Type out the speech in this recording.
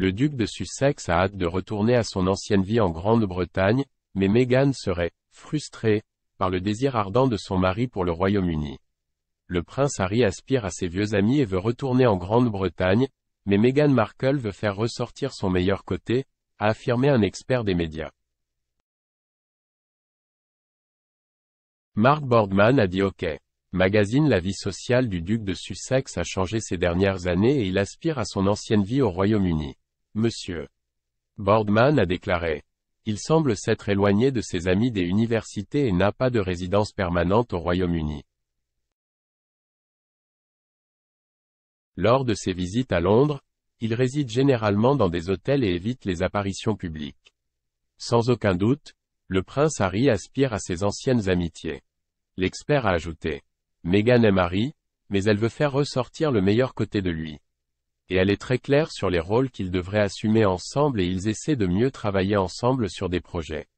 Le duc de Sussex a hâte de retourner à son ancienne vie en Grande-Bretagne, mais Meghan serait « frustrée » par le désir ardent de son mari pour le Royaume-Uni. Le prince Harry aspire à ses vieux amis et veut retourner en Grande-Bretagne, mais Meghan Markle veut faire ressortir son meilleur côté, a affirmé un expert des médias. Mark Boardman a dit OK. Magazine. La vie sociale du duc de Sussex a changé ces dernières années et il aspire à son ancienne vie au Royaume-Uni. Monsieur Boardman a déclaré. Il semble s'être éloigné de ses amis des universités et n'a pas de résidence permanente au Royaume-Uni. Lors de ses visites à Londres, il réside généralement dans des hôtels et évite les apparitions publiques. Sans aucun doute, le prince Harry aspire à ses anciennes amitiés. L'expert a ajouté. Meghan aime Harry, mais elle veut faire ressortir le meilleur côté de lui. Et elle est très claire sur les rôles qu'ils devraient assumer ensemble et ils essaient de mieux travailler ensemble sur des projets.